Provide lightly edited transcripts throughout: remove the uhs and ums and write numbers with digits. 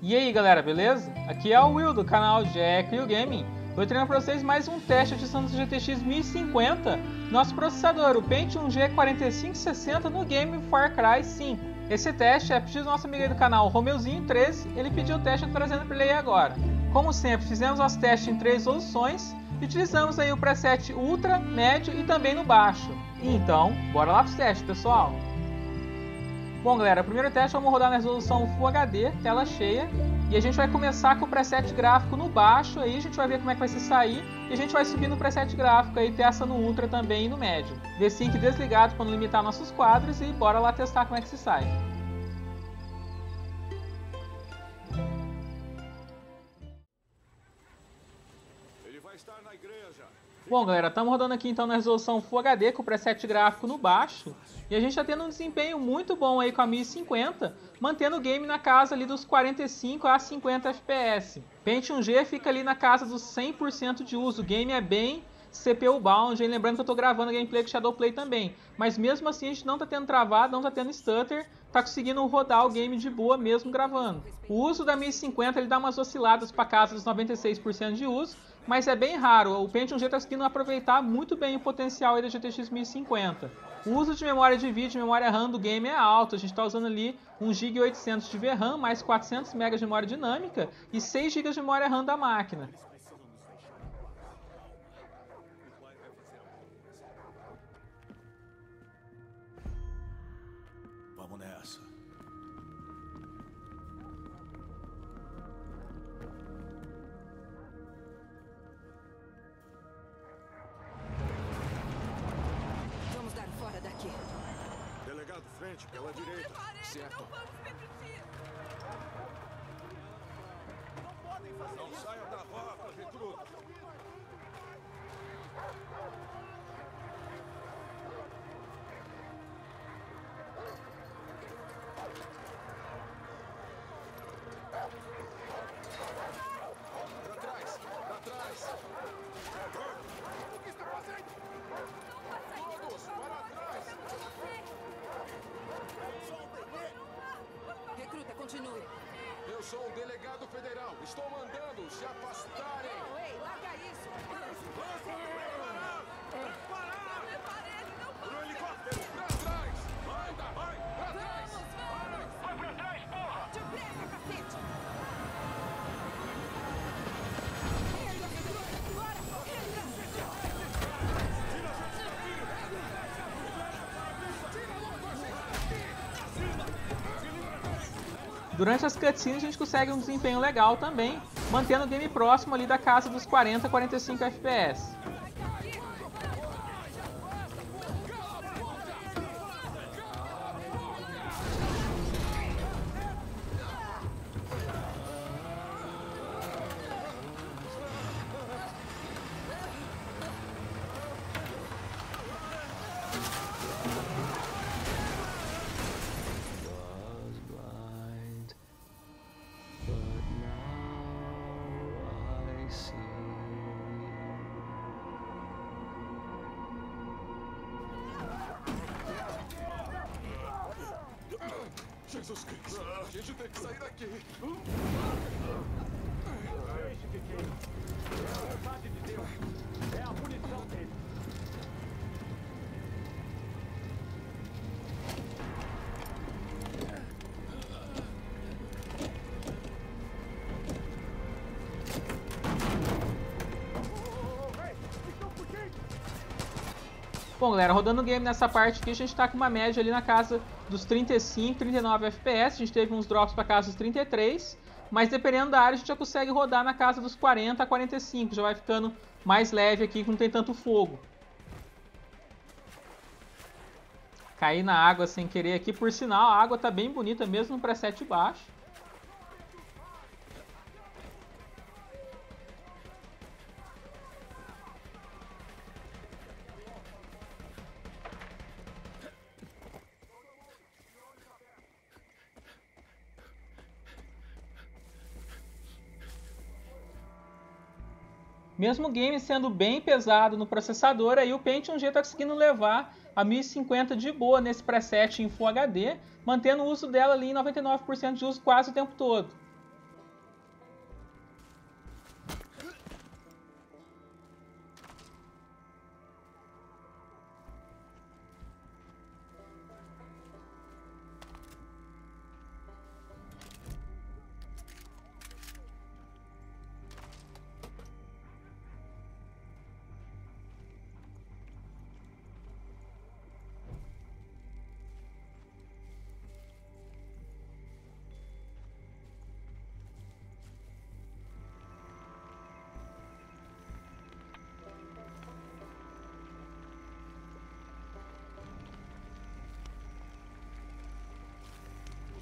E aí galera, beleza? Aqui é o Will do canal Jacky Will Gaming. Vou treinar para vocês mais um teste de Samsung GTX 1050, nosso processador, o Pentium G4560 no game Far Cry 5. Esse teste é pedido do nosso amigo aí do canal Romeuzinho13, ele pediu o teste, eu estou trazendo para ele agora. Como sempre, fizemos nosso teste em 3 resoluções e utilizamos aí o preset ultra, médio e também no baixo. Então, bora lá para os testes, pessoal! Bom galera, o primeiro teste vamos rodar na resolução Full HD, tela cheia, e a gente vai começar com o preset gráfico no baixo, aí a gente vai ver como é que vai se sair, e a gente vai subir no preset gráfico aí, testa no ultra também e no médio. V-Sync desligado para não limitar nossos quadros e bora lá testar como é que se sai. Ele vai estar na igreja. Bom galera, estamos rodando aqui então na resolução Full HD com o preset gráfico no baixo e a gente está tendo um desempenho muito bom aí com a 1050, mantendo o game na casa ali dos 45 a 50 fps. Pentium G fica ali na casa dos 100% de uso, o game é bem CPU bound, e lembrando que eu estou gravando gameplay com Shadowplay também, mas mesmo assim a gente não está tendo travado, não está tendo stutter, está conseguindo rodar o game de boa mesmo gravando. O uso da 1050 ele dá umas osciladas para casa dos 96% de uso, mas é bem raro, o Pentium G está conseguindo aproveitar muito bem o potencial aí da GTX 1050. O uso de memória de vídeo, memória RAM do game é alto, a gente está usando ali 1,8 GB de VRAM, mais 400 MB de memória dinâmica e 6 GB de memória RAM da máquina. Vamos nessa. Vamos dar fora daqui. Delegado, frente, pela direita. Certo. Não vamos permitir. Não podem fazer isso. Não saiam da rota, recruta. Eu sou o delegado federal. Estou mandando se afastarem. Não, ei, larga isso. Parar! Para o helicóptero, pra trás! Manda, vai, pra trás! Vamos! Vai pra trás, porra! Depressa, cacete! Durante as cutscenes a gente consegue um desempenho legal também, mantendo o game próximo ali da casa dos 40 a 45 FPS. Jesus Cristo, a gente tem que sair daqui. É a vontade de Deus. É a punição dele. Bom galera, rodando o game nessa parte aqui, a gente está com uma média ali na casa dos 35, 39 FPS, a gente teve uns drops para casa dos 33, mas dependendo da área a gente já consegue rodar na casa dos 40 a 45, já vai ficando mais leve aqui, que não tem tanto fogo. Caí na água sem querer aqui, por sinal a água está bem bonita mesmo no preset baixo. Mesmo o game sendo bem pesado no processador, aí o Pentium G está conseguindo levar a 1050 de boa nesse preset em Full HD, mantendo o uso dela ali em 99% de uso quase o tempo todo.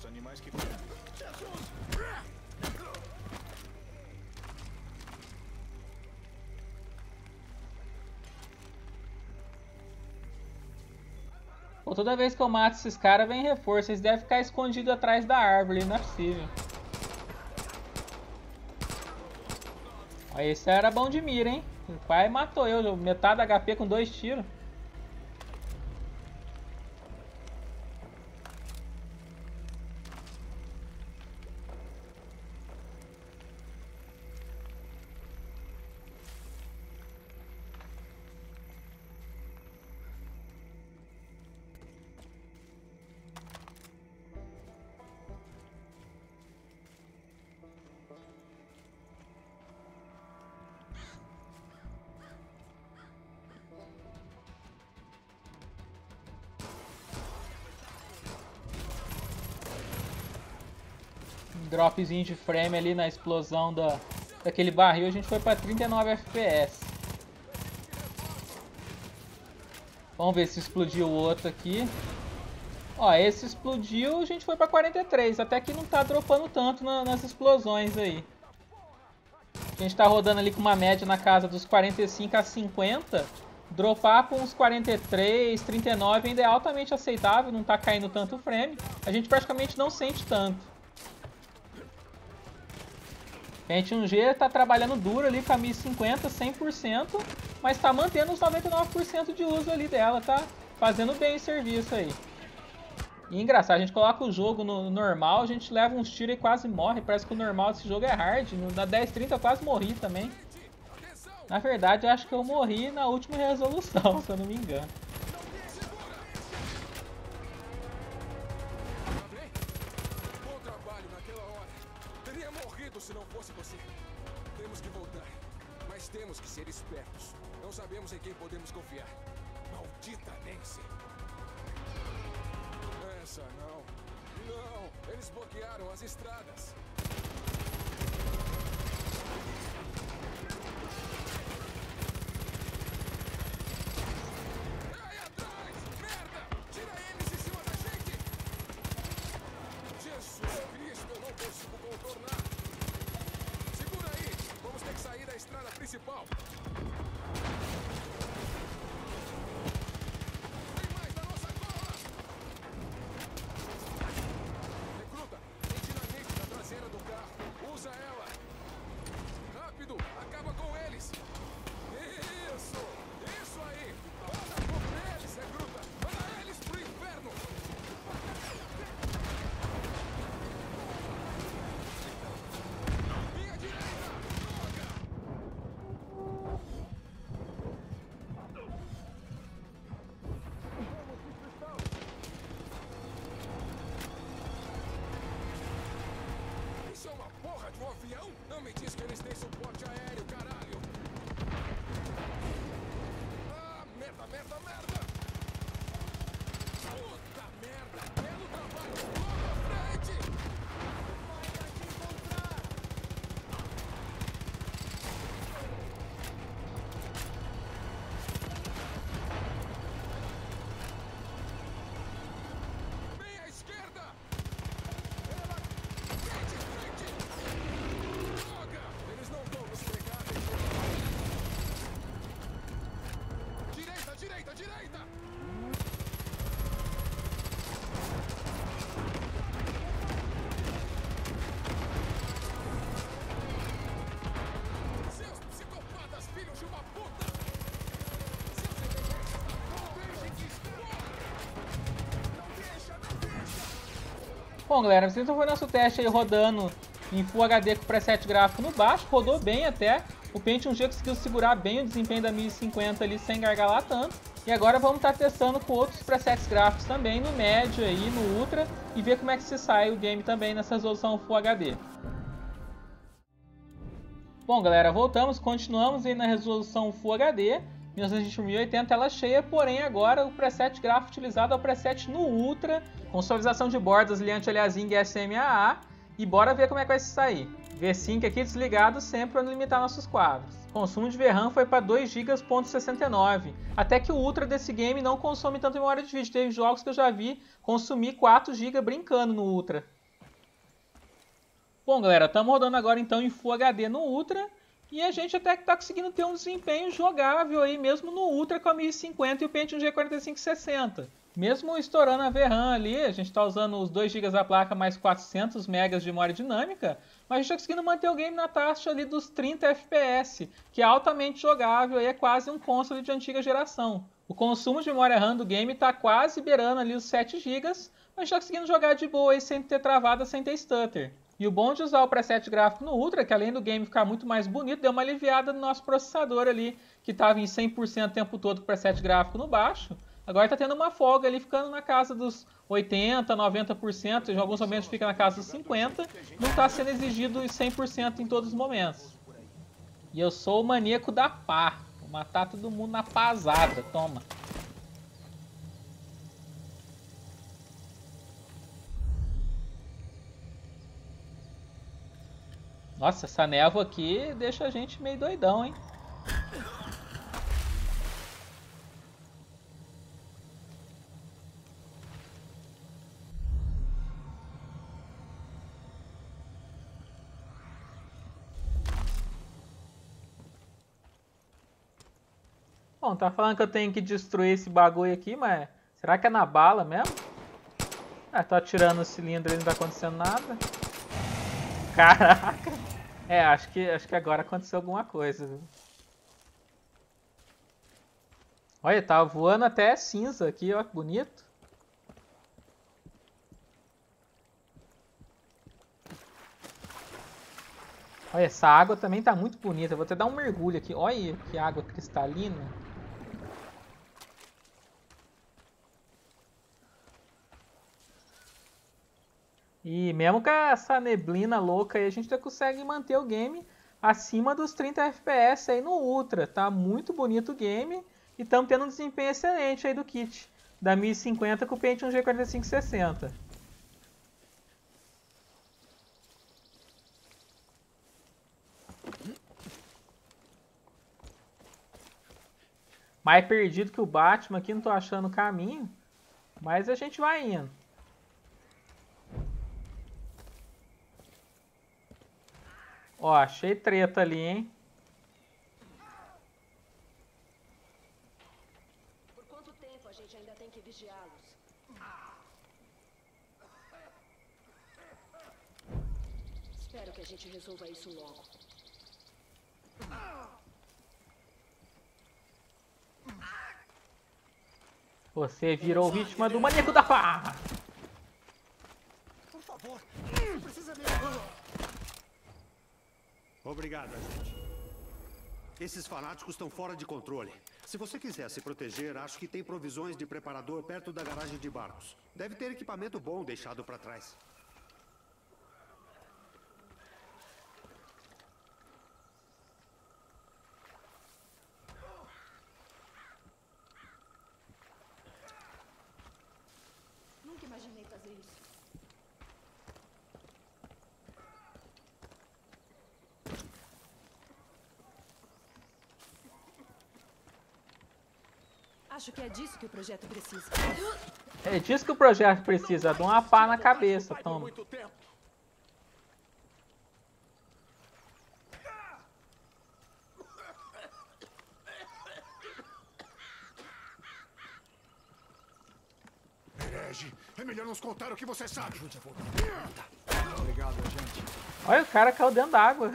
animais que... Pô, toda vez que eu mato esses caras, vem reforço. Eles devem ficar escondidos atrás da árvore, não é possível. Aí, esse era bom de mira, hein? O pai matou eu, metade da HP com 2 tiros. Dropzinho de frame ali na explosão daquele barril, a gente foi para 39 FPS. Vamos ver se explodiu o outro aqui. Ó, esse explodiu, a gente foi para 43, até que não tá dropando tanto nas explosões aí. A gente tá rodando ali com uma média na casa dos 45 a 50. Dropar com uns 43, 39 ainda é altamente aceitável, não tá caindo tanto o frame. A gente praticamente não sente tanto. Pentium G tá trabalhando duro ali com a 1050, 100%, mas tá mantendo os 99% de uso ali dela, tá fazendo bem o serviço aí. E engraçado, a gente coloca o jogo no normal, a gente leva uns tiros e quase morre, parece que o normal desse jogo é hard, na 1030 eu quase morri também. Na verdade, eu acho que eu morri na última resolução, se eu não me engano. Se não fosse você, temos que voltar, mas temos que ser espertos. Não sabemos em quem podemos confiar. Maldita Nancy. Essa não. Não, eles bloquearam as estradas. Bom, galera, esse foi o nosso teste aí rodando em Full HD com preset gráfico no baixo, rodou bem até. O Pentium G conseguiu segurar bem o desempenho da 1050 ali sem gargalar tanto. E agora vamos estar testando com outros presets gráficos também, no médio aí, no ultra, e ver como é que se sai o game também nessa resolução Full HD. Bom, galera, voltamos, continuamos aí na resolução Full HD, 1920x1080, tela cheia, porém agora o preset gráfico utilizado é o preset no ultra, com suavização de bordas ali anti-aliasing SMAA, e bora ver como é que vai se sair. V5 aqui desligado sempre para limitar nossos quadros. Consumo de VRAM foi para 2,69 GB, até que o ultra desse game não consome tanta memória de vídeo. Teve jogos que eu já vi consumir 4 GB brincando no ultra. Bom, galera, estamos rodando agora então em Full HD no Ultra. E a gente até que está conseguindo ter um desempenho jogável aí mesmo no Ultra com a 1050 e o Pentium G4560. Mesmo estourando a VRAM ali, a gente está usando os 2 GB da placa mais 400 MB de memória dinâmica, mas a gente está conseguindo manter o game na taxa ali dos 30 FPS, que é altamente jogável e é quase um console de antiga geração. O consumo de memória RAM do game está quase beirando ali os 7 GB, mas a gente está conseguindo jogar de boa aí sem ter travada, sem ter stutter. E o bom de usar o preset gráfico no Ultra, que além do game ficar muito mais bonito, deu uma aliviada no nosso processador ali, que estava em 100% o tempo todo com o preset gráfico no baixo. Agora está tendo uma folga ali, ficando na casa dos 80%, 90%, em alguns momentos fica na casa dos 50%, não está sendo exigido 100% em todos os momentos. E eu sou o maníaco da pá, vou matar todo mundo na pazada, toma. Nossa, essa névoa aqui deixa a gente meio doidão, hein? Bom, tá falando que eu tenho que destruir esse bagulho aqui, mas será que é na bala mesmo? Ah, tô atirando o cilindro e não tá acontecendo nada. Caraca! É, acho que agora aconteceu alguma coisa, viu? Olha, tava voando até cinza aqui, ó, que bonito. Olha, essa água também tá muito bonita. Eu vou até dar um mergulho aqui. Olha que água cristalina. E mesmo com essa neblina louca aí, a gente consegue manter o game acima dos 30 FPS aí no Ultra. Tá muito bonito o game e estamos tendo um desempenho excelente aí do kit da 1050 com o Pentium G4560. Mais perdido que o Batman aqui, não tô achando o caminho, mas a gente vai indo. Ó, achei treta ali, hein? Por quanto tempo a gente ainda tem que vigiá-los? Espero que a gente resolva isso logo. Você virou vítima do maníaco da farra! Por favor, não precisa me ajudar. Obrigado, gente. Esses fanáticos estão fora de controle. Se você quiser se proteger, acho que tem provisões de preparador perto da garagem de barcos. Deve ter equipamento bom deixado para trás. Nunca imaginei fazer isso. Acho que é disso que o projeto precisa. É disso que o projeto precisa, de uma pá na cabeça, toma. Herege, é melhor nos contar o que você sabe. Obrigado, gente. Olha, o cara caiu dentro d'água.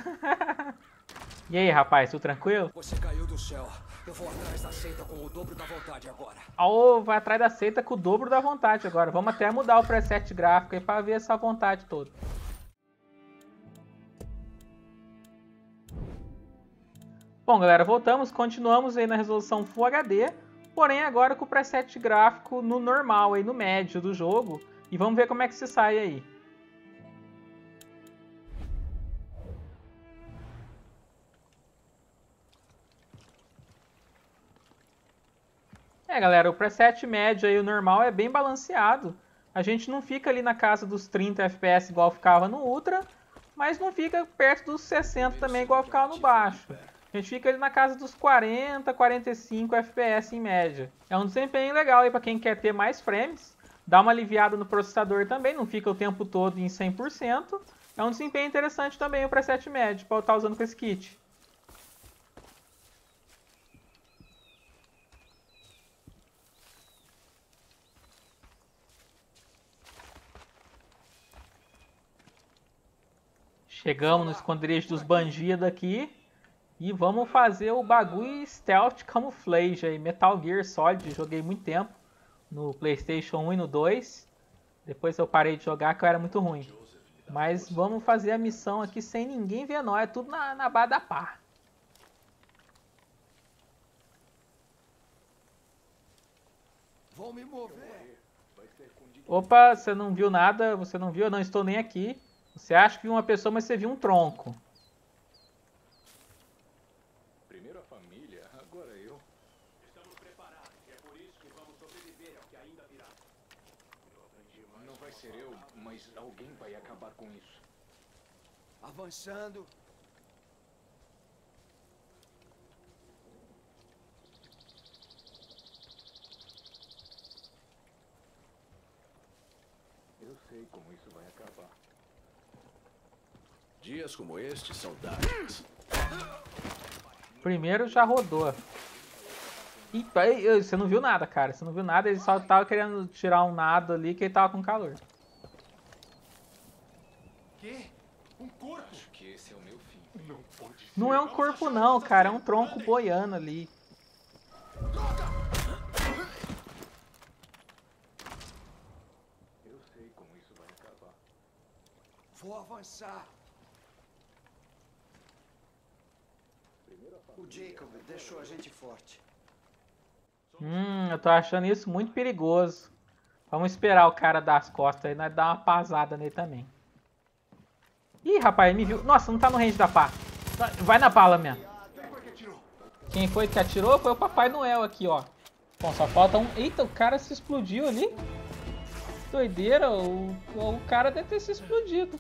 E aí, rapaz, tudo tranquilo? Você caiu do céu. Eu vou atrás da seita com o dobro da vontade agora. Oh, vai atrás da seita com o dobro da vontade agora. Vamos até mudar o preset gráfico aí pra ver essa vontade toda. Bom, galera, voltamos. Continuamos aí na resolução Full HD. Porém, agora com o preset gráfico no normal, aí no médio do jogo. E vamos ver como é que se sai aí. É, galera, o preset médio aí, o normal, é bem balanceado. A gente não fica ali na casa dos 30 FPS igual ficava no Ultra, mas não fica perto dos 60 também igual ficava no baixo. A gente fica ali na casa dos 40, 45 FPS em média. É um desempenho legal aí para quem quer ter mais frames, dá uma aliviada no processador também, não fica o tempo todo em 100%, É um desempenho interessante também o preset médio para eu estar usando com esse kit. Chegamos no esconderijo dos bandidos aqui. E vamos fazer o bagulho stealth camouflage aí. Metal Gear Solid, joguei muito tempo no Playstation 1 e no 2. Depois eu parei de jogar que eu era muito ruim. Mas vamos fazer a missão aqui sem ninguém ver nós. É tudo na barra da pá. Vou me mover. Opa, você não viu nada. Você não viu, eu não estou nem aqui. Você acha que viu uma pessoa, mas você viu um tronco. Primeiro a família, agora eu. Estamos preparados, é por isso que vamos sobreviver ao que ainda virá. Não vai ser eu, mas alguém vai acabar com isso. Avançando. Eu sei como isso vai acabar. Dias como este, saudades. Primeiro já rodou. Eita, você não viu nada, cara. Você não viu nada, ele só tava querendo tirar um nado ali que ele tava com calor. Que? Um corpo? Acho que esse é o meu fim. Não pode ser. Não é um corpo não, cara. É um tronco boiando ali. Eu sei como isso vai acabar. Vou avançar. O Jacob deixou a gente forte. Eu tô achando isso muito perigoso. Vamos esperar o cara dar as costas aí, nós dar uma pasada nele também. Ih, rapaz, ele me viu. Nossa, não tá no range da pá. Vai na bala mesmo. Quem foi que atirou foi o Papai Noel aqui, ó. Bom, só falta um... Eita, o cara se explodiu ali. Doideira, o cara deve ter se explodido.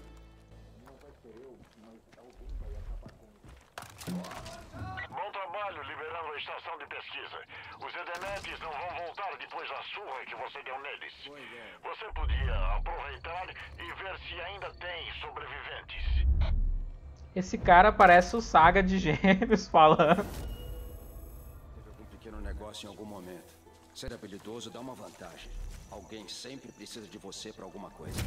Liberando a estação de pesquisa. Os Edenetes não vão voltar depois da surra que você deu neles. Você podia aproveitar e ver se ainda tem sobreviventes. Esse cara parece o Saga de Gêmeos falando. Teve algum pequeno negócio em algum momento. Ser habilidoso dá uma vantagem. Alguém sempre precisa de você para alguma coisa.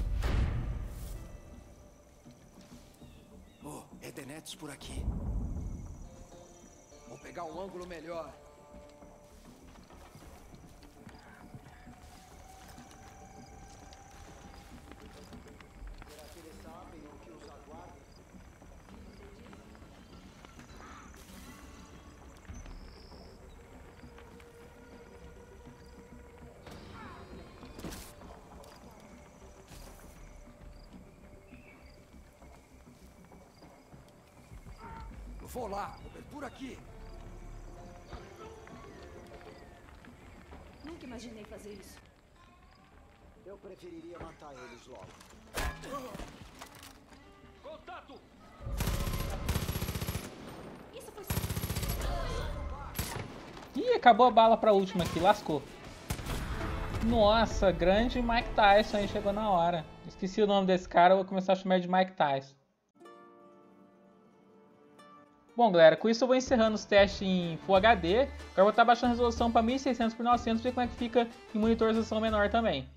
Oh, Edenetes por aqui. Vou pegar um ângulo melhor. Será que eles sabem o que os aguarda? Vou lá, por aqui. Nunca imaginei fazer isso. Eu preferiria matar eles logo. Contato! Isso foi... Ih, acabou a bala pra última aqui, lascou. Nossa, grande Mike Tyson aí, chegou na hora. Esqueci o nome desse cara, eu vou começar a chamar de Mike Tyson. Bom, galera, com isso eu vou encerrando os testes em Full HD. Agora eu vou estar baixando a resolução para 1600x900, ver como é que fica em monitor de resolução menor também.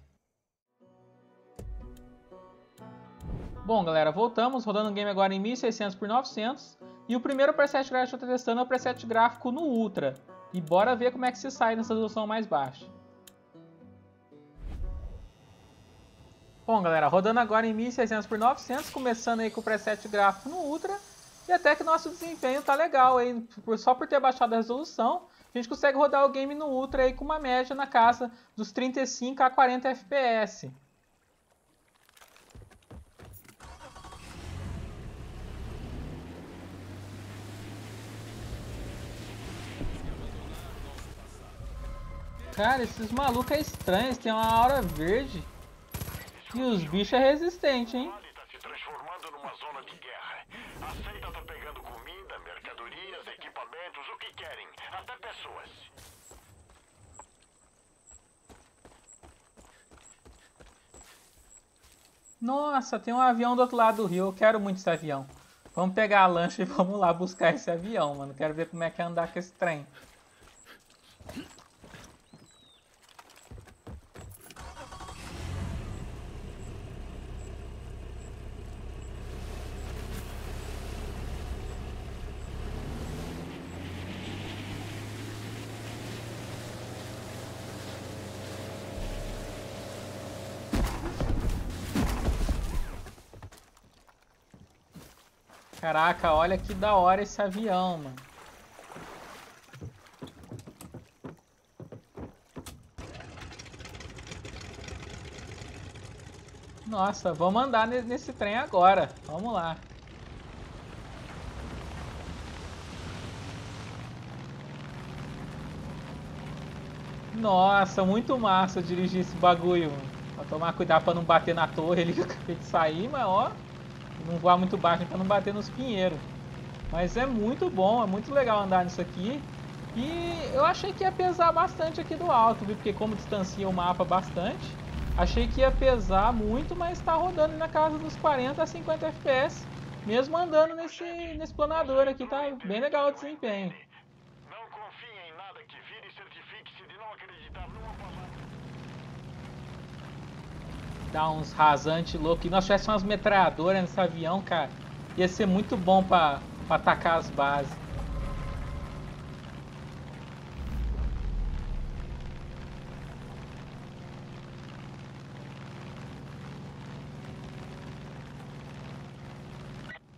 Bom, galera, voltamos, rodando o game agora em 1600x900. E o primeiro preset gráfico que eu estou testando é o preset gráfico no Ultra. E bora ver como é que se sai nessa resolução mais baixa. Bom, galera, rodando agora em 1600x900, começando aí com o preset gráfico no Ultra. E até que nosso desempenho tá legal, hein? Só por ter baixado a resolução, a gente consegue rodar o game no Ultra aí, com uma média na casa dos 35 a 40 FPS. Cara, esses malucos é estranho, eles têm uma aura verde. E os bichos é resistente, hein? Nossa, tem um avião do outro lado do rio. Eu quero muito esse avião. Vamos pegar a lancha e vamos lá buscar esse avião, mano. Quero ver como é que é andar com esse trem. Caraca, olha que da hora esse avião, mano. Nossa, vamos andar nesse trem agora. Vamos lá. Nossa, muito massa dirigir esse bagulho, mano. Pra tomar cuidado pra não bater na torre ali que eu acabei de sair, mas ó. Não voar muito baixo para não bater nos pinheiros. Mas é muito bom, é muito legal andar nisso aqui. E eu achei que ia pesar bastante aqui do alto, viu? Porque como distancia o mapa bastante, achei que ia pesar muito, mas está rodando na casa dos 40 a 50 FPS. Mesmo andando nesse planador aqui, tá bem legal o desempenho. Não confie em nada que vire e certifique-se de não acreditar numa palavra. Dar uns rasantes loucos. E nós tivéssemos umas metralhadoras nesse avião, cara. Ia ser muito bom pra atacar as bases.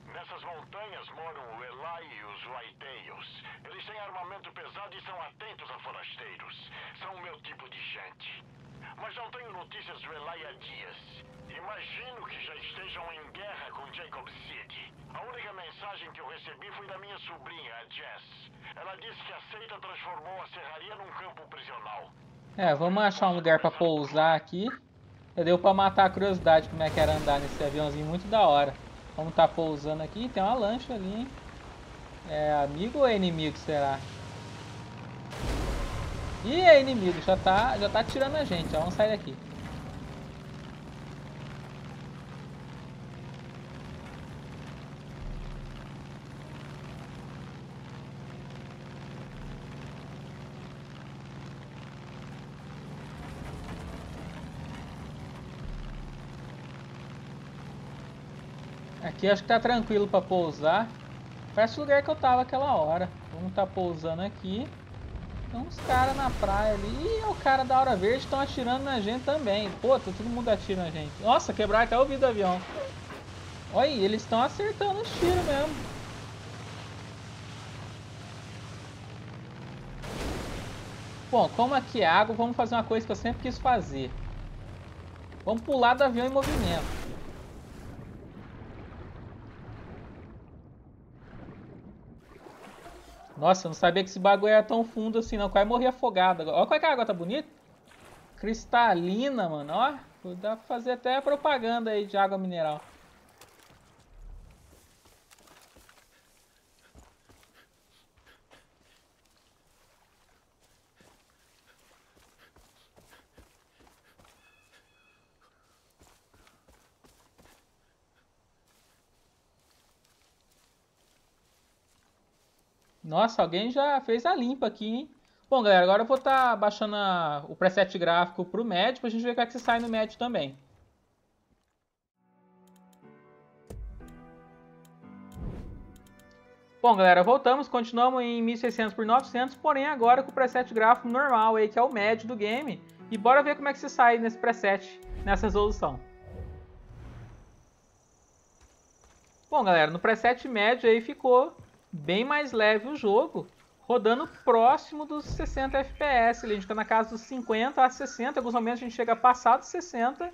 Nessas montanhas moram o Elai e os Waiteios. Eles têm armamento pesado e são atentos a forasteiros. São o meu tipo de gente. Mas não tenho notícias do Elai há dias. Imagino que já estejam em guerra com Jacob City. A única mensagem que eu recebi foi da minha sobrinha, a Jess. Ela disse que a seita transformou a serraria num campo prisional. É, vamos achar um lugar pra pousar aqui. Já deu pra matar a curiosidade como é que era andar nesse aviãozinho, muito da hora. Vamos tá pousando aqui, tem uma lancha ali, hein? É amigo ou é inimigo, será? Ih, é inimigo, já tá atirando a gente, ó, vamos sair daqui. Aqui acho que tá tranquilo pra pousar. Parece o lugar que eu tava aquela hora. Vamos tá pousando aqui. Tem uns caras na praia ali. Ih, é o cara da Aura Verde, estão atirando na gente também. Pô, tá todo mundo atirando na gente. Nossa, quebraram até o vidro do avião. Olha aí, eles estão acertando os tiros mesmo. Bom, como aqui é água, vamos fazer uma coisa que eu sempre quis fazer. Vamos pular do avião em movimento. Nossa, eu não sabia que esse bagulho era tão fundo assim não. Quase morri afogado agora. Olha como é que a água tá bonita. Cristalina, mano. Ó, dá pra fazer até propaganda aí de água mineral. Nossa, alguém já fez a limpa aqui, hein? Bom, galera, agora eu vou estar baixando o preset gráfico pro médio, pra gente ver como é que se sai no médio também. Bom, galera, voltamos, continuamos em 1600x900, porém agora com o preset gráfico normal aí, que é o médio do game. E bora ver como é que se sai nesse preset, nessa resolução. Bom, galera, no preset médio aí ficou bem mais leve o jogo, rodando próximo dos 60 FPS, a gente está na casa dos 50 a 60, em alguns momentos a gente chega a passar dos 60,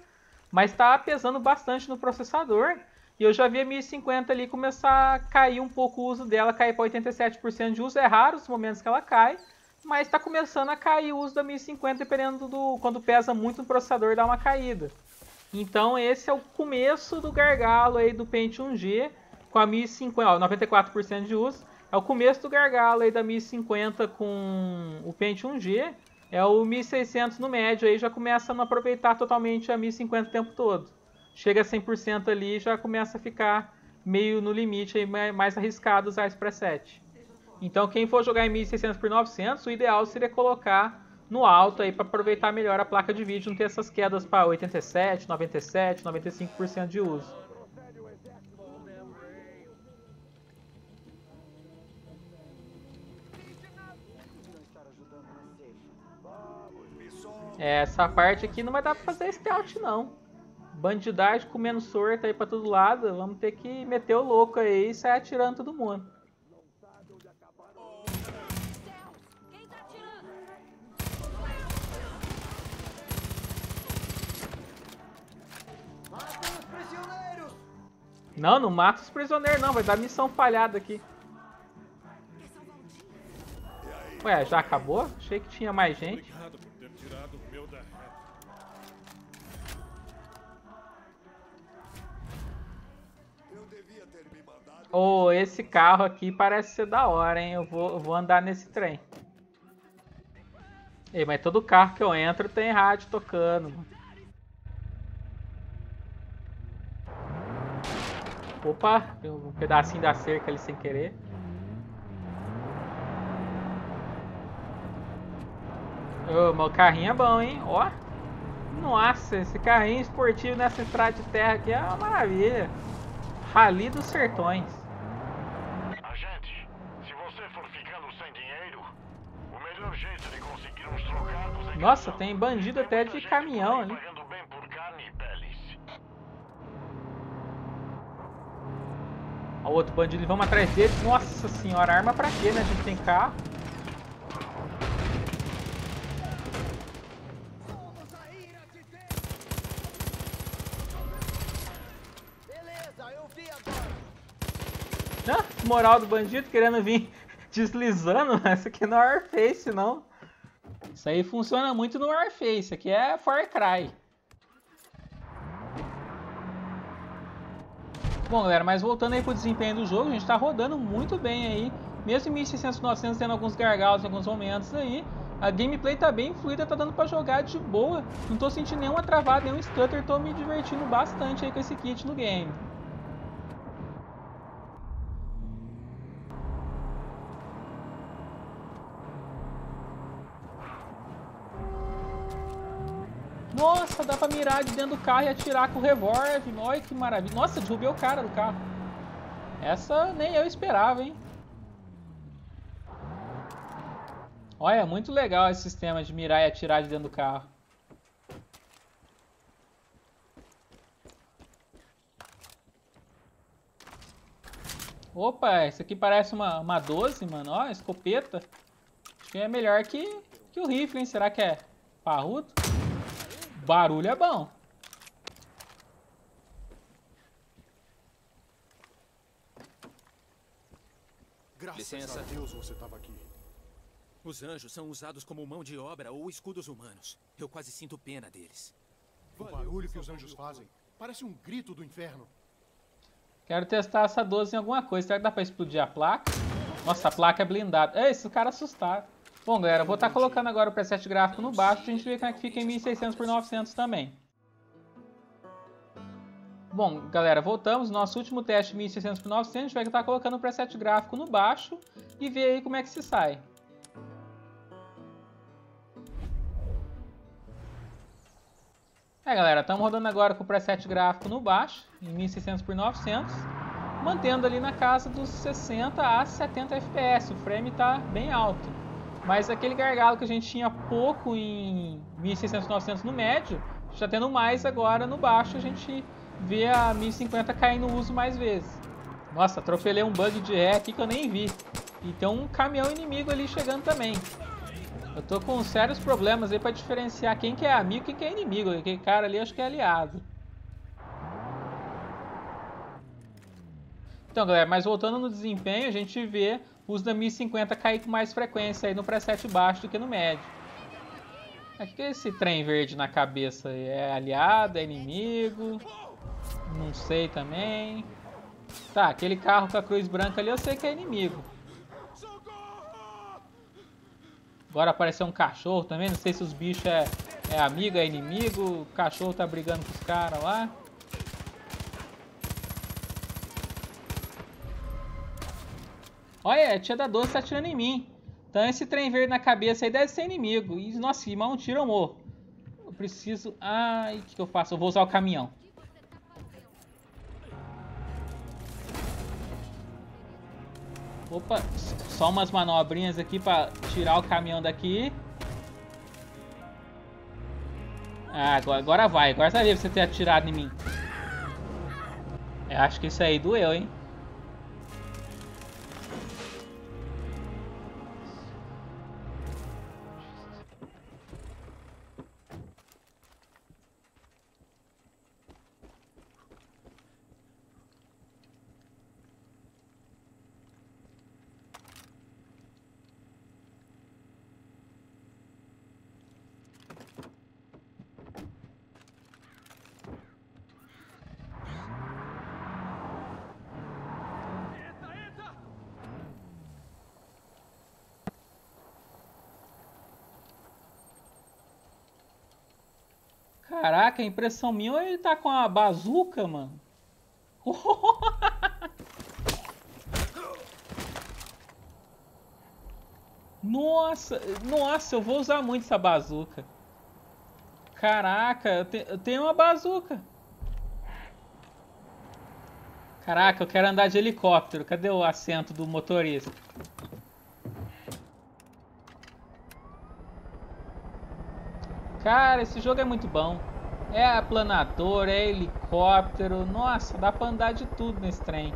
mas está pesando bastante no processador, e eu já vi a 1050 ali começar a cair um pouco o uso dela, cair para 87% de uso, é raro os momentos que ela cai, mas está começando a cair o uso da 1050, dependendo do quando pesa muito no processador dá uma caída. Então esse é o começo do gargalo aí do Pentium G, com a 1050, ó, 94% de uso, é o começo do gargalo aí da 1050 com o Pentium G, é o 1600 no médio, aí já começa a não aproveitar totalmente a 1050 o tempo todo. chega a 100% ali e já começa a ficar meio no limite, aí, mais arriscado usar esse preset. Então quem for jogar em 1600x900, o ideal seria colocar no alto aí para aproveitar melhor a placa de vídeo, não ter essas quedas para 87, 97, 95% de uso. Essa parte aqui não vai dar pra fazer stealth não. Bandidagem comendo sorte aí pra todo lado. Vamos ter que meter o louco aí e sair atirando todo mundo. Não, não mata os prisioneiros não. Vai dar missão falhada aqui. Ué, já acabou? Achei que tinha mais gente. Oh, esse carro aqui parece ser da hora, hein? Eu vou andar nesse trem. Ei, mas todo carro que eu entro tem rádio tocando. Opa, um pedacinho da cerca ali sem querer. Oh, meu carrinho é bom, hein? Ó, nossa, esse carrinho esportivo nessa estrada de terra aqui é uma maravilha. Rally dos Sertões. Agente, se você for ficando sem dinheiro, o melhor jeito de conseguir uns trocados é... Nossa, tem bandido até de caminhão ali. Olha o outro bandido, vamos atrás dele. Nossa senhora, arma pra quê, né? A gente tem carro. Ah, moral do bandido querendo vir deslizando. Essa aqui não é Warface, não. Isso aí funciona muito no Warface. Aqui é Far Cry. Bom, galera, mas voltando aí pro desempenho do jogo, a gente tá rodando muito bem aí. Mesmo em 1600, 900, tendo alguns gargalos em alguns momentos aí. A gameplay tá bem fluida, tá dando pra jogar de boa. Não tô sentindo nenhuma travada, nenhum stutter. Tô me divertindo bastante aí com esse kit no game. Nossa, dá pra mirar de dentro do carro e atirar com o revólver. Olha que maravilha. Nossa, derrubei o cara do carro. Essa nem eu esperava, hein? Olha, muito legal esse sistema de mirar e atirar de dentro do carro. Opa, isso aqui parece uma 12, mano. Ó, escopeta. Acho que é melhor que o rifle, hein? Será que é parrudo? Barulho é bom. Graças a Deus você estava aqui. Os anjos são usados como mão de obra ou escudos humanos. Eu quase sinto pena deles. O barulho que os anjos fazem parece um grito do inferno. Quero testar essa 12 em alguma coisa. Será que dá pra explodir a placa? Nossa, a placa é blindada. Ei, esse cara assustado. Bom, galera, vou estar colocando agora o preset gráfico no baixo pra gente ver como é que fica em 1600x900 também. Bom, galera, voltamos. Nosso último teste 1600x900, a gente vai estar colocando o preset gráfico no baixo e ver aí como é que se sai. É, galera, estamos rodando agora com o preset gráfico no baixo, em 1600x900, mantendo ali na casa dos 60 a 70 FPS. O frame está bem alto. Mas aquele gargalo que a gente tinha pouco em 1600, 900 no médio, já tendo mais agora no baixo, a gente vê a 1050 cair no uso mais vezes. Nossa, atropelei um bug de ré aqui que eu nem vi. E tem um caminhão inimigo ali chegando também. Eu tô com sérios problemas aí pra diferenciar quem que é amigo e quem que é inimigo. Aquele cara ali acho que é aliado. Então, galera, mas voltando no desempenho, a gente vê o uso da 1050 cair com mais frequência aí no preset baixo do que no médio. O que é esse trem verde na cabeça? É aliado? É inimigo? Não sei também. Tá, aquele carro com a cruz branca ali eu sei que é inimigo. Agora apareceu um cachorro também. Não sei se os bichos é amigo, é inimigo. O cachorro tá brigando com os caras lá. Olha, a tia da 12 tá atirando em mim. Então esse trem verde na cabeça aí deve ser inimigo. E, nossa, irmão, um tiro eu morro. Eu preciso... Ai, o que eu faço? Eu vou usar o caminhão. Opa, só umas manobrinhas aqui pra tirar o caminhão daqui. Ah, agora vai. Agora sabia você ter atirado em mim. Eu acho que isso aí doeu, hein? Caraca, a impressão minha ou ele tá com a bazuca, mano? Nossa, nossa, eu vou usar muito essa bazuca. Caraca, eu tenho uma bazuca. Caraca, eu quero andar de helicóptero. Cadê o assento do motorista? Cara, esse jogo é muito bom. É aplanador, é helicóptero. Nossa, dá pra andar de tudo nesse trem.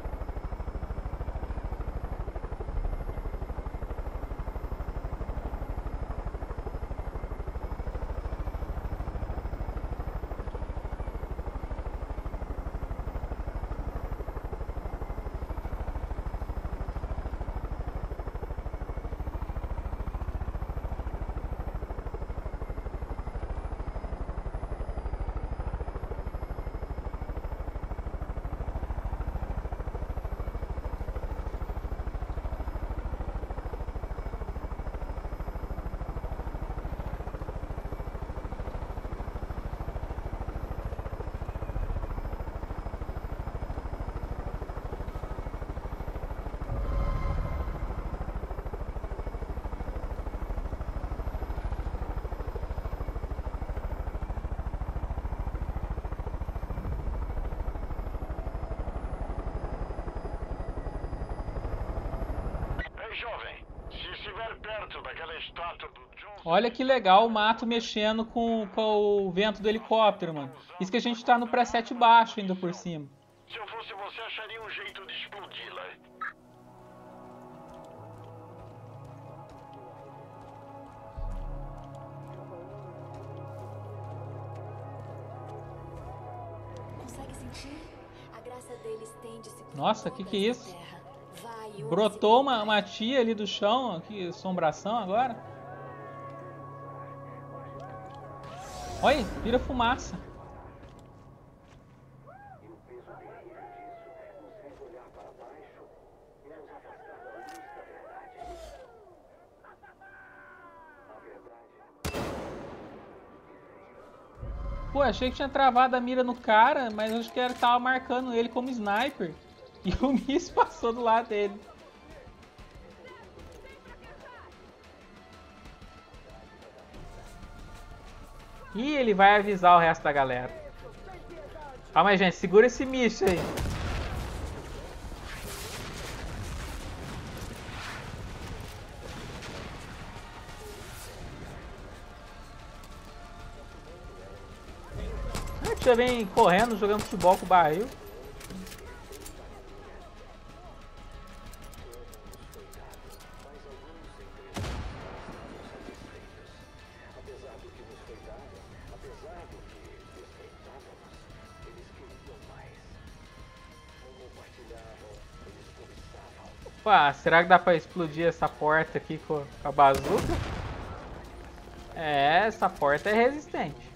Olha que legal o mato mexendo com o vento do helicóptero, mano. Isso que a gente tá no preset baixo ainda por cima. Se eu fosse você, acharia um jeito de explodi-la. Consegue sentir? A graça dele estende-se. Nossa, que é isso? Brotou uma tia ali do chão, que assombração agora. Olha, vira fumaça. Pô, achei que tinha travado a mira no cara, mas acho que tava marcando ele como sniper. E o míssil passou do lado dele. Ih, ele vai avisar o resto da galera. Calma aí, gente. Segura esse míssil aí. A gente já vem correndo, jogando futebol com o barril. Opa, será que dá pra explodir essa porta aqui com a bazuca? É, essa porta é resistente.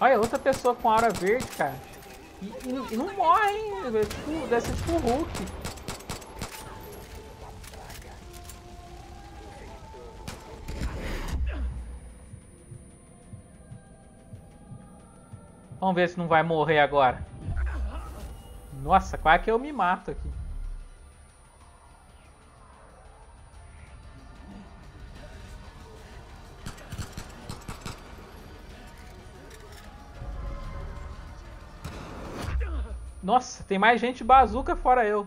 Olha, outra pessoa com aura verde, cara. E não morre, hein? Deve ser tipo o Hulk. Vamos ver se não vai morrer agora. Nossa, quase que eu me mato aqui. Nossa, tem mais gente bazuca fora eu.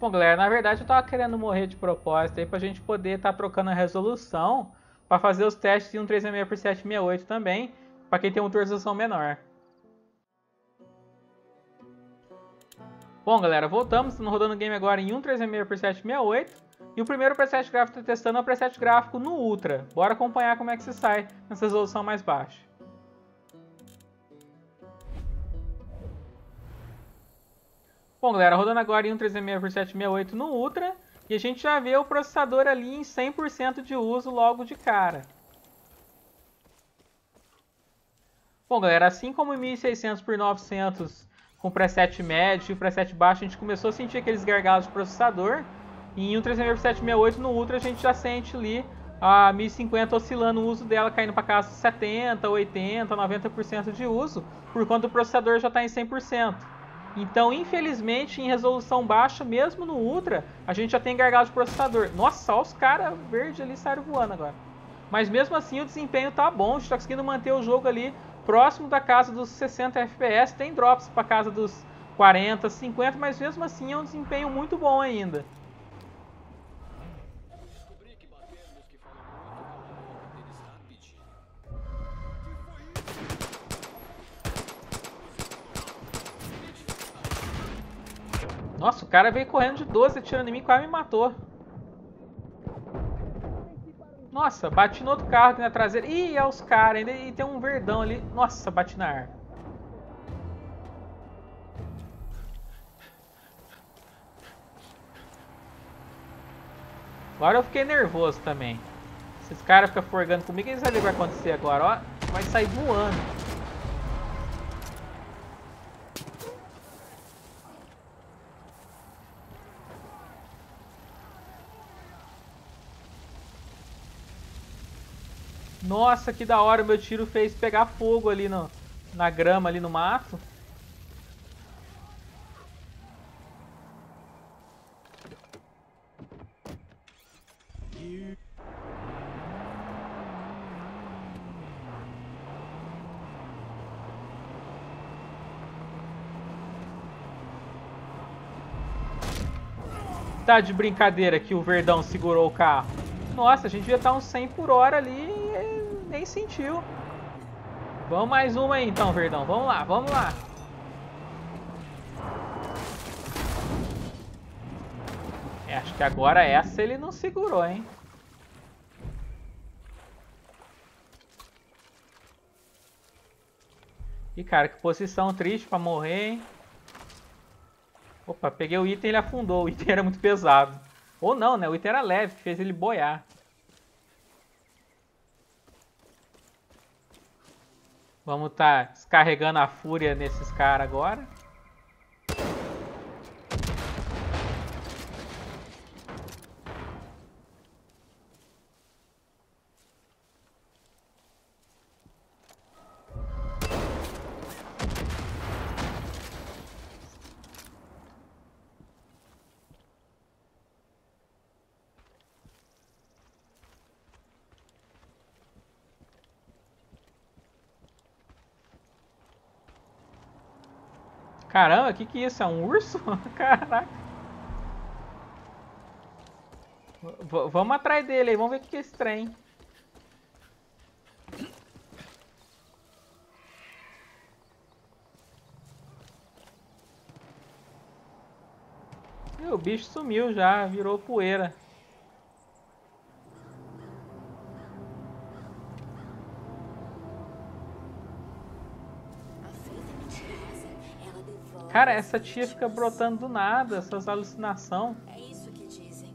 Bom, galera, na verdade eu tava querendo morrer de propósito aí pra gente poder tá trocando a resolução pra fazer os testes em um 366x768 também, pra quem tem uma atualização menor. Bom, galera, voltamos, estamos rodando o game agora em um 366x768 e o primeiro preset gráfico que estou testando é o preset gráfico no Ultra. Bora acompanhar como é que se sai nessa resolução mais baixa. Bom, galera, rodando agora em um 366x768 no Ultra e a gente já vê o processador ali em 100% de uso logo de cara. Bom, galera, assim como em 1600x900 com preset médio e preset baixo, a gente começou a sentir aqueles gargalos de processador. E em um 36768 no Ultra a gente já sente ali a 1050 oscilando o uso dela, caindo para casa 70%, 80%, 90% de uso, por conta do processador já está em 100%. Então, infelizmente, em resolução baixa, mesmo no Ultra, a gente já tem gargalo de processador. Nossa, olha os caras verdes ali saíram voando agora. Mas mesmo assim o desempenho tá bom, a gente está conseguindo manter o jogo ali próximo da casa dos 60 FPS, tem drops para casa dos 40, 50, mas mesmo assim é um desempenho muito bom ainda. Nossa, o cara veio correndo de 12, atirando em mim, quase me matou. Nossa, bati no outro carro aqui na traseira. Ih, é os caras ainda. E tem um verdão ali. Nossa, bati na arma. Agora eu fiquei nervoso também. Se esse cara fica forgando comigo, eles vão ver o que vai acontecer agora. Ó, vai sair voando. Nossa, que da hora, o meu tiro fez pegar fogo ali na grama, ali no mato. Tá de brincadeira que o verdão segurou o carro. Nossa, a gente devia estar uns 100 por hora ali. Nem sentiu. Vamos mais uma aí então, verdão. Vamos lá, vamos lá. É, acho que agora essa ele não segurou, hein? Ih, cara, que posição triste pra morrer, hein? Opa, peguei o item e ele afundou. O item era muito pesado. Ou não, né? O item era leve, que fez ele boiar. Vamos tá descarregando a fúria nesses caras agora. Caramba, que é isso? É um urso? Caraca. Vamos atrás dele aí, vamos ver o que é esse trem. E o bicho sumiu já, virou poeira. Cara, essa tia fica brotando do nada, essas alucinações. É isso que dizem.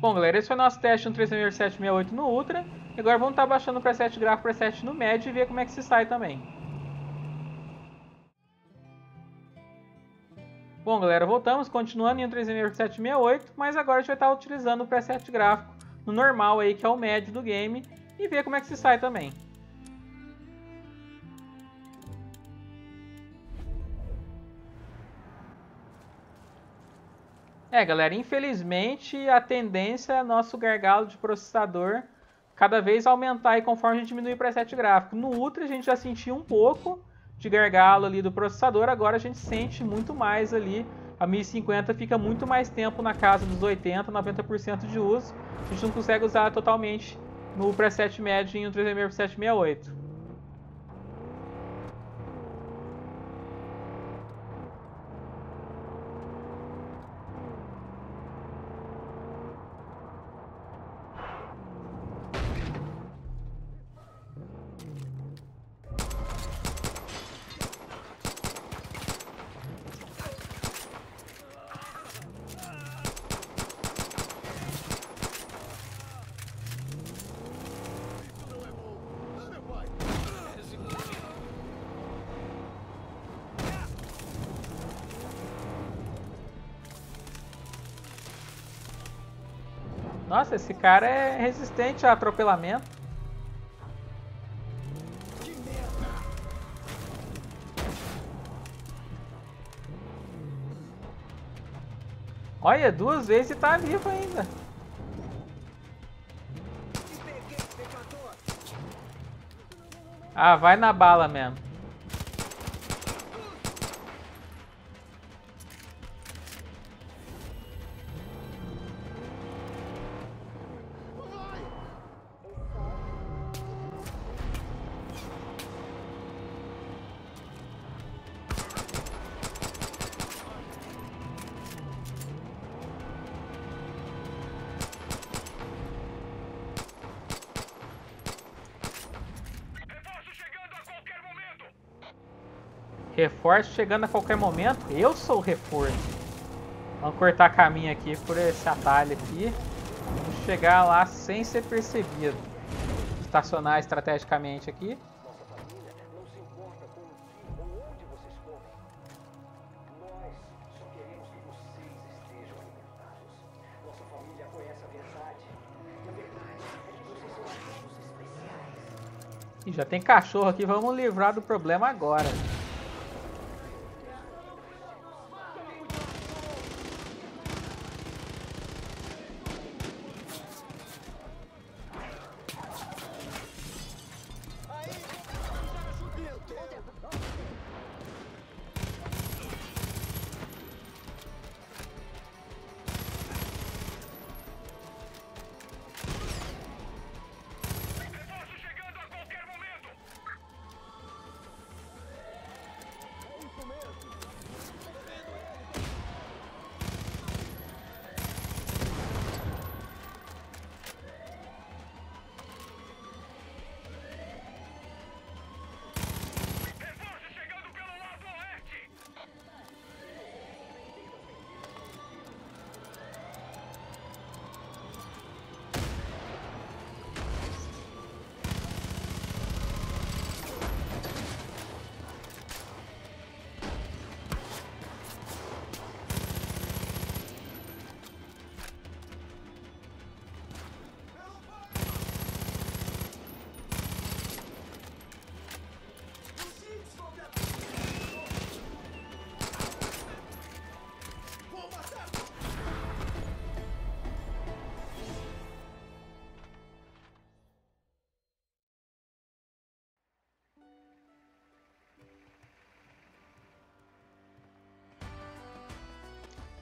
Bom, galera, esse foi o nosso teste no 36768 no Ultra. E agora vamos estar baixando o preset gráfico, o preset no médio e ver como é que se sai também. Bom, galera, voltamos, continuando em um 36768, mas agora a gente vai estar utilizando o preset gráfico no normal aí, que é o médio do game, e ver como é que se sai também. É, galera, infelizmente a tendência é nosso gargalo de processador cada vez aumentar aí conforme a gente diminui o preset gráfico. No Ultra a gente já sentiu um pouco de gargalo ali do processador, agora a gente sente muito mais ali. A 1050 fica muito mais tempo na casa dos 80, 90% de uso. A gente não consegue usar totalmente no preset médio em um 36768. Nossa, esse cara é resistente a atropelamento. Que merda. Olha, duas vezes e tá vivo ainda. Ah, vai na bala mesmo. Reforço chegando a qualquer momento. Eu sou o reforço. Vamos cortar caminho aqui por esse atalho aqui. Vamos chegar lá sem ser percebido. Estacionar estrategicamente aqui. E já tem cachorro aqui. Vamos livrar do problema agora.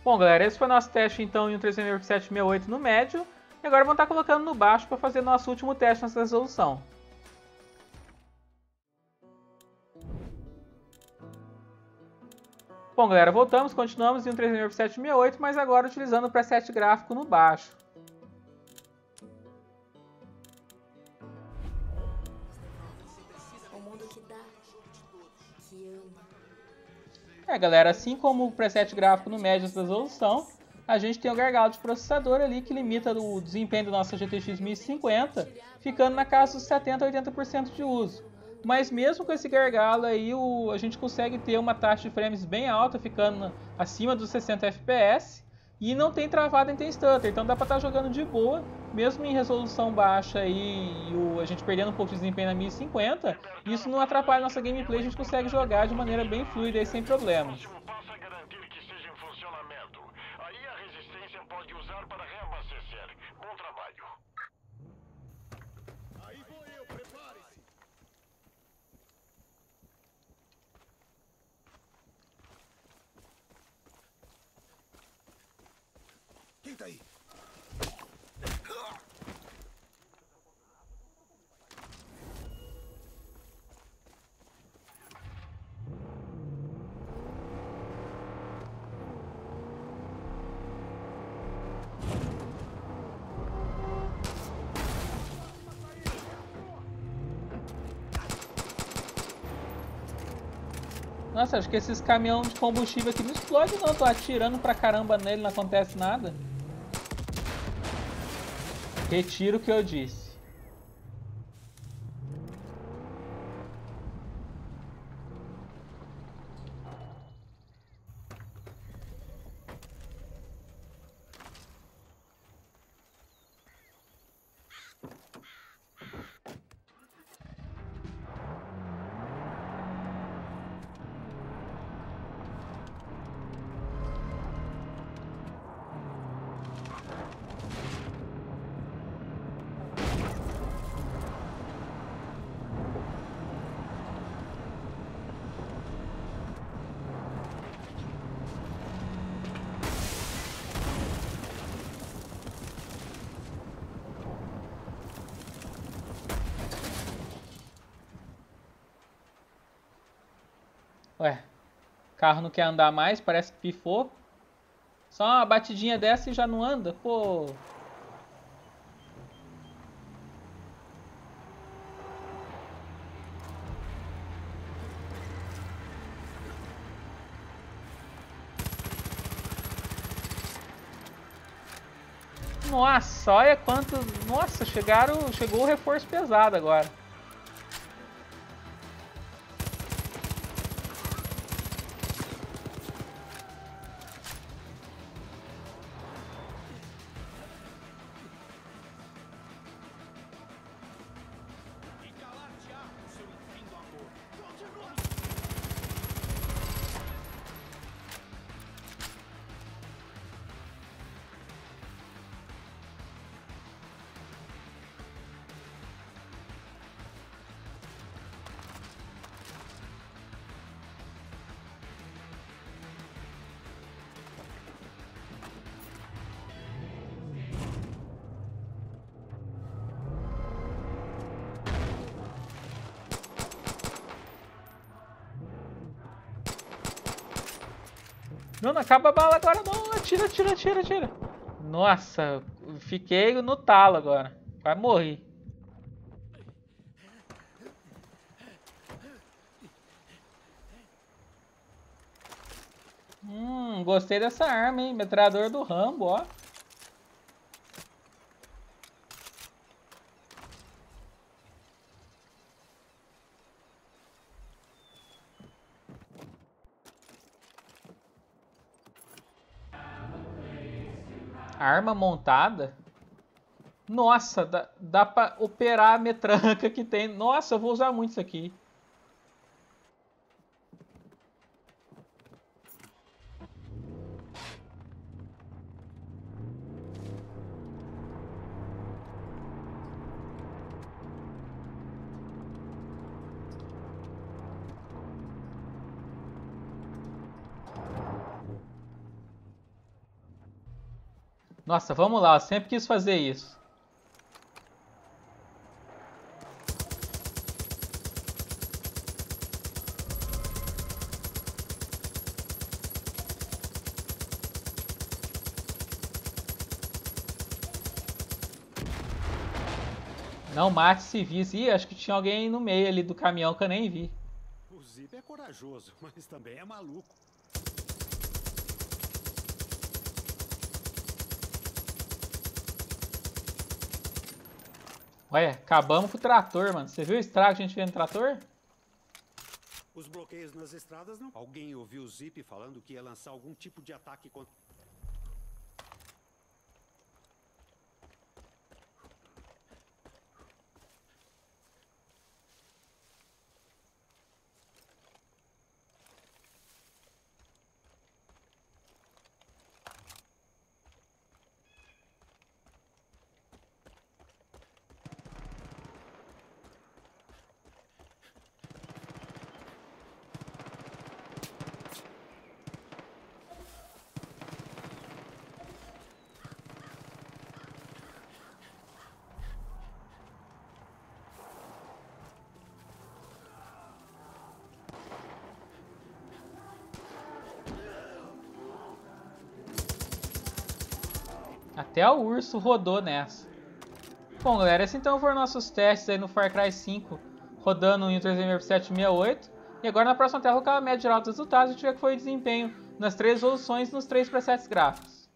Bom, galera, esse foi o nosso teste então em um 36768 no médio, e agora vamos estar colocando no baixo para fazer nosso último teste nessa resolução. Bom, galera, voltamos, continuamos em um 36768, mas agora utilizando o preset gráfico no baixo. O mundo que dá, que ama. É, galera, assim como o preset gráfico no médio da resolução, a gente tem o gargalo de processador ali que limita o desempenho da nossa GTX 1050, ficando na casa dos 70% a 80% de uso. Mas mesmo com esse gargalo aí, a gente consegue ter uma taxa de frames bem alta, ficando acima dos 60 FPS, e não tem travada em instante, então dá para estar jogando de boa, mesmo em resolução baixa aí, e a gente perdendo um pouco de desempenho na 1050, isso não atrapalha a nossa gameplay, a gente consegue jogar de maneira bem fluida e sem problemas. Aí. Nossa, acho que esses caminhões de combustível aqui não explodem não, tô atirando pra caramba nele, não acontece nada. Retiro o que eu disse. Ué, carro não quer andar mais, parece que pifou. Só uma batidinha dessa e já não anda, pô. Nossa, olha quanto... Nossa, chegou o reforço pesado agora. Não, não acaba a bala agora não, atira. Nossa, fiquei no talo agora, vai morrer. Gostei dessa arma, hein, metralhador do Rambo, ó. Arma montada? Nossa, dá pra operar a metranca que tem. Nossa, eu vou usar muito isso aqui. Nossa, vamos lá, eu sempre quis fazer isso. Não mate civis. Ih, acho que tinha alguém no meio ali do caminhão que eu nem vi. O Zip é corajoso, mas também é maluco. Olha, acabamos com o trator, mano. Você viu o estrago que a gente fez no trator? Os bloqueios nas estradas não... Alguém ouviu o Zip falando que ia lançar algum tipo de ataque contra... Até o urso rodou nessa. Bom, galera, esses então foram nossos testes aí no Far Cry 5, rodando em 3768. E agora na próxima tela eu vou colocar a média geral dos resultados e tiver que foi o desempenho nas 3 resoluções nos 3 presets gráficos.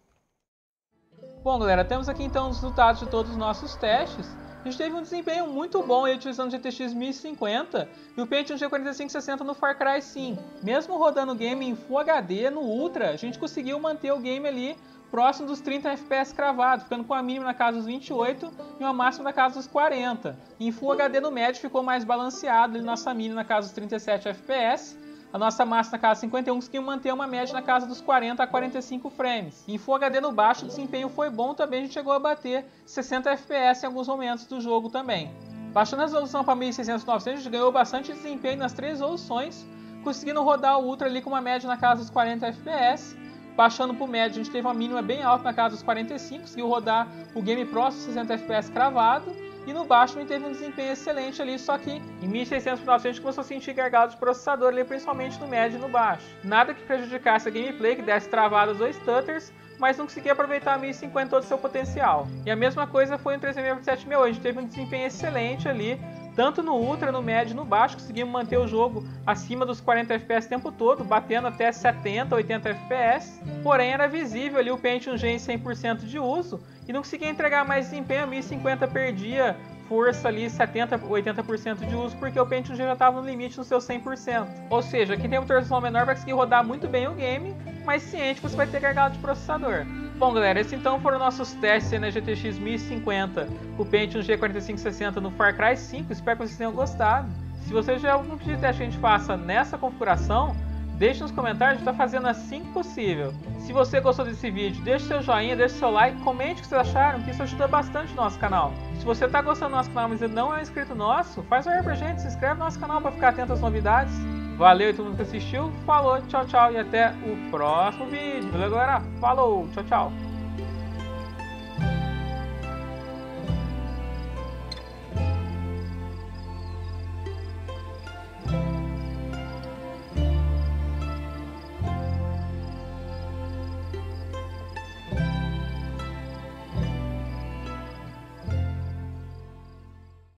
Bom, galera, temos aqui então os resultados de todos os nossos testes. A gente teve um desempenho muito bom aí utilizando o GTX 1050 e o Pentium G4560 no Far Cry 5. Mesmo rodando o game em Full HD, no Ultra, a gente conseguiu manter o game ali próximo dos 30 FPS cravado, ficando com a mínima na casa dos 28 e uma máxima na casa dos 40. Em Full HD no médio ficou mais balanceado, nossa mínima na casa dos 37 FPS, a nossa máxima na casa dos 51, conseguiu manter uma média na casa dos 40 a 45 frames. Em Full HD no baixo o desempenho foi bom também, a gente chegou a bater 60 FPS em alguns momentos do jogo também. Baixando a resolução para 1600/900, a gente ganhou bastante desempenho nas 3 resoluções, conseguindo rodar o Ultra ali com uma média na casa dos 40 FPS. Baixando para o médio, a gente teve uma mínima bem alta na casa dos 45, conseguiu rodar o game próximo 60 FPS cravado. E no baixo a gente teve um desempenho excelente ali, só que em 1600/900 a gente começou a sentir gargalo de processador ali, principalmente no médio e no baixo. Nada que prejudicasse a gameplay, que desse travadas ou stutters, mas não conseguia aproveitar a 1050 todo o seu potencial. E a mesma coisa foi em 3768, a gente teve um desempenho excelente ali, tanto no Ultra, no médio e no baixo, conseguimos manter o jogo acima dos 40 FPS o tempo todo, batendo até 70, 80 FPS. Porém, era visível ali o Pentium G em 100% de uso e não conseguia entregar mais desempenho, a 1050 perdia força ali 70, 80% de uso, porque o Pentium G já estava no limite no seu 100%. Ou seja, quem tem uma resolução menor vai conseguir rodar muito bem o game, mas ciente que você vai ter gargalo de processador. Bom, galera, esses então foram nossos testes na GTX 1050, o Pentium G4560 no Far Cry 5, espero que vocês tenham gostado. Se vocês tiverem algum tipo de teste que a gente faça nessa configuração, deixe nos comentários, a gente está fazendo assim que possível. Se você gostou desse vídeo, deixe seu joinha, deixe seu like, comente o que vocês acharam, que isso ajuda bastante o nosso canal. Se você está gostando do nosso canal, mas ainda não é inscrito nosso, faz um favor pra gente, se inscreve no nosso canal para ficar atento às novidades. Valeu a todo mundo que assistiu, falou, tchau, tchau e até o próximo vídeo. Valeu, galera, falou, tchau, tchau.